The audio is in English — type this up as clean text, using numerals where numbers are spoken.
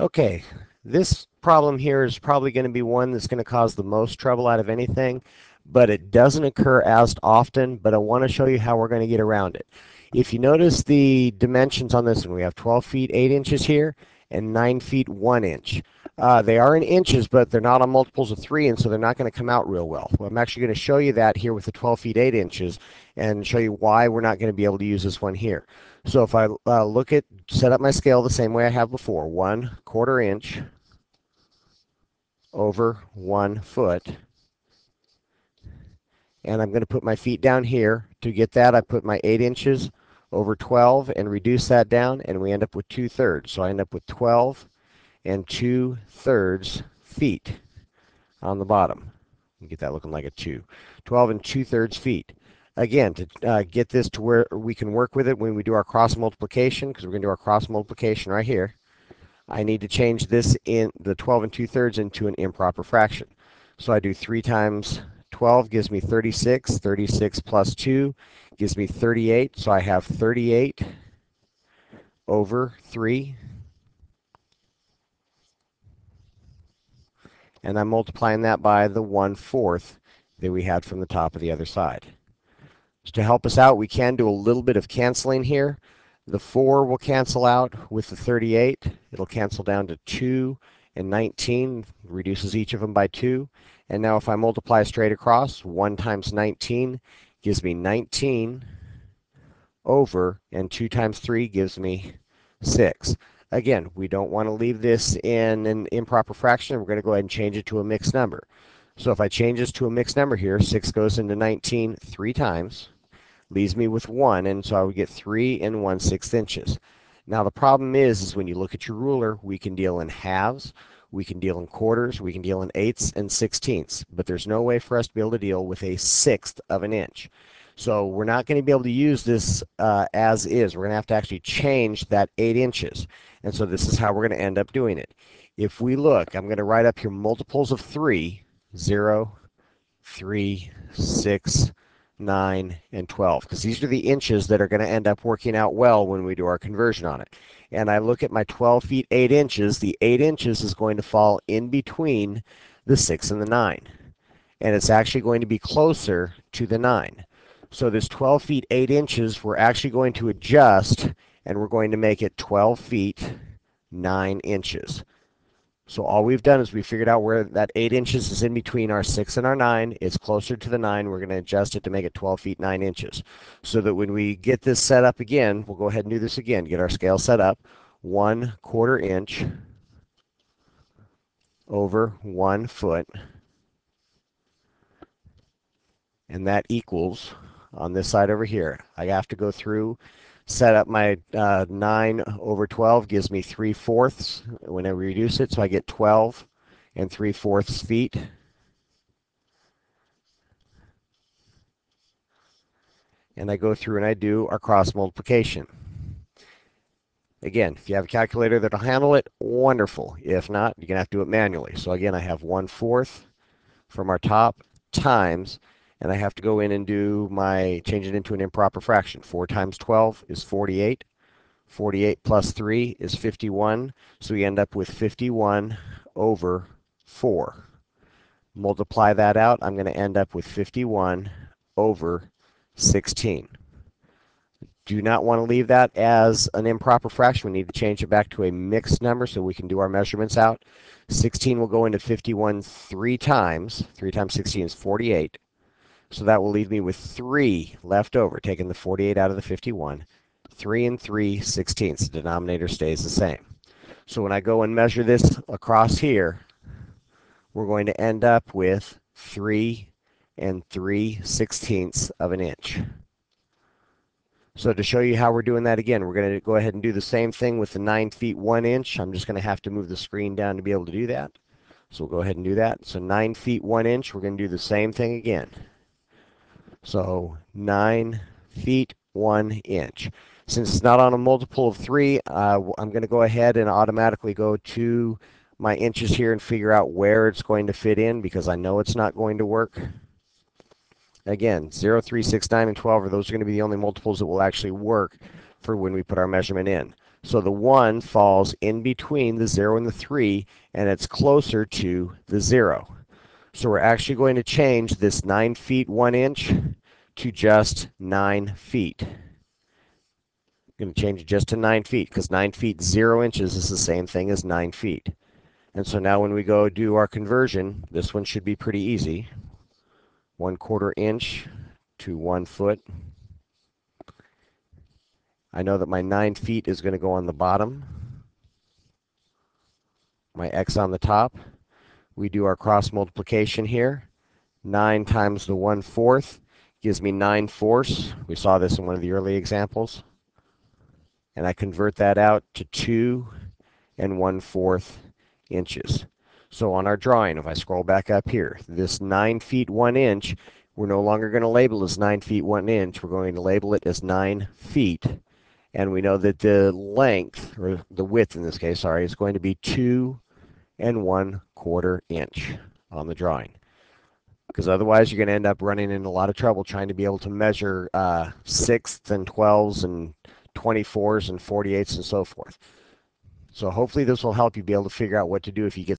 Okay, this problem here is probably going to be one that's going to cause the most trouble out of anything, but it doesn't occur as often, but I want to show you how we're going to get around it. If you notice the dimensions on this one, we have 12 feet 8 inches here and 9 feet 1 inch. They are in inches, but they're not on multiples of 3, and so they're not going to come out real well. Well, I'm actually going to show you that here with the 12 feet 8 inches and show you why we're not going to be able to use this one here. So if I set up my scale the same way I have before, 1/4 inch over 1 foot, and I'm going to put my feet down here. To get that, I put my 8 inches over 12 and reduce that down, and we end up with 2/3. So I end up with 12 and 2/3 feet on the bottom. You get that looking like a 2. 12 and 2/3 feet. Again, to get this to where we can work with it when we do our cross multiplication, because we're going to do our cross multiplication right here, I need to change this in the 12 and 2/3 into an improper fraction. So I do 3 times 12 gives me 36, 36 plus 2 gives me 38, so I have 38 over 3, and I'm multiplying that by the 1/4 that we had from the top of the other side. So to help us out, we can do a little bit of canceling here. The 4 will cancel out with the 38. It'll cancel down to 2 and 19, reduces each of them by 2. And now if I multiply straight across, 1 times 19 gives me 19 over, and 2 times 3 gives me 6. Again, we don't want to leave this in an improper fraction. We're going to go ahead and change it to a mixed number. So if I change this to a mixed number here, 6 goes into 19 3 times, leaves me with 1, and so I would get 3 1/6 inches. Now the problem is when you look at your ruler, we can deal in halves, we can deal in quarters, we can deal in 8ths and 16ths, but there's no way for us to be able to deal with a 1/6 of an inch. So we're not going to be able to use this as is. We're going to have to actually change that 8 inches. And so this is how we're going to end up doing it. If we look, I'm going to write up here multiples of 3, 0, 3, 6, 9, and 12, because these are the inches that are going to end up working out well when we do our conversion on it. And I look at my 12 feet 8 inches. The 8 inches is going to fall in between the 6 and the 9. And it's actually going to be closer to the 9. So this 12 feet 8 inches, we're actually going to adjust, and we're going to make it 12 feet 9 inches. So all we've done is we figured out where that 8 inches is in between our 6 and our 9. It's closer to the 9. We're going to adjust it to make it 12 feet 9 inches. So that when we get this set up again, we'll go ahead and do this again. Get our scale set up. 1/4 inch over 1 foot. And that equals... on this side over here, I have to go through, set up my 9 over 12 gives me 3/4 when I reduce it, so I get 12 and 3/4 feet. And I go through and I do our cross multiplication. Again, if you have a calculator that'll handle it, wonderful. If not, you're going to have to do it manually. So again, I have 1/4 from our top times, and I have to go in and do my, change it into an improper fraction. 4 times 12 is 48. 48 plus 3 is 51. So we end up with 51 over 4. Multiply that out, I'm going to end up with 51 over 16. Do not want to leave that as an improper fraction. We need to change it back to a mixed number so we can do our measurements out. 16 will go into 51 3 times. 3 times 16 is 48. So that will leave me with 3 left over, taking the 48 out of the 51. 3 and 3/16ths. The denominator stays the same. So when I go and measure this across here, we're going to end up with 3 and 3/16ths of an inch. So to show you how we're doing that again, we're going to go ahead and do the same thing with the 9 feet 1 inch. I'm just going to have to move the screen down to be able to do that. So we'll go ahead and do that. So 9 feet 1 inch, we're going to do the same thing again. So 9 feet 1 inch. Since it's not on a multiple of 3, I'm going to go ahead and automatically go to my inches here and figure out where it's going to fit in, because I know it's not going to work. Again, 0, 3, 6, 9, and 12 are those going to be the only multiples that will actually work for when we put our measurement in. So the 1 falls in between the 0 and the 3, and it's closer to the 0. So we're actually going to change this 9 feet 1 inch to just 9 feet. I'm going to change it just to 9 feet because 9 feet 0 inches is the same thing as 9 feet. And so now when we go do our conversion, this one should be pretty easy. 1/4 inch to 1 foot. I know that my 9 feet is going to go on the bottom, my X on the top. We do our cross multiplication here. 9 times the 1/4 gives me 9/4. We saw this in one of the early examples. And I convert that out to 2 1/4 inches. So on our drawing, if I scroll back up here, this 9 feet 1 inch, we're no longer going to label as 9 feet 1 inch. We're going to label it as 9 feet. And we know that the length, or the width in this case, sorry, is going to be 2 1/4 inch on the drawing, because otherwise you're going to end up running into a lot of trouble trying to be able to measure 1/6 and 12s and 24s and 48s and so forth. So hopefully this will help you be able to figure out what to do if you get